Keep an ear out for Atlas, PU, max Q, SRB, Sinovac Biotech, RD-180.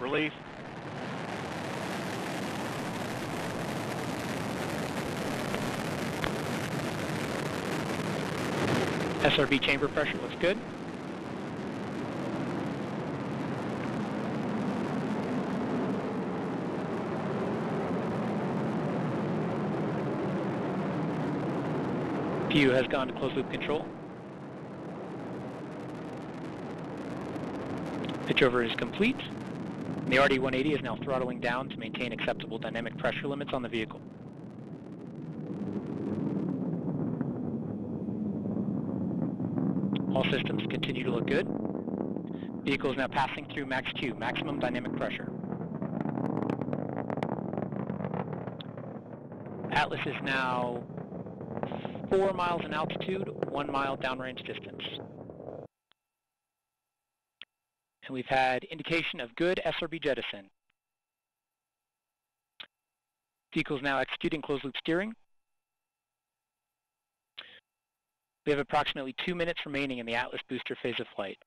Release. SRB chamber pressure looks good. PU has gone to closed loop control. Pitch over is complete. And the RD-180 is now throttling down to maintain acceptable dynamic pressure limits on the vehicle. All systems continue to look good. Vehicle is now passing through max Q, maximum dynamic pressure. Atlas is now 4 miles in altitude, 1 mile downrange distance. And we've had indication of good SRB jettison. Vehicle is now executing closed loop steering. We have approximately 2 minutes remaining in the Atlas booster phase of flight.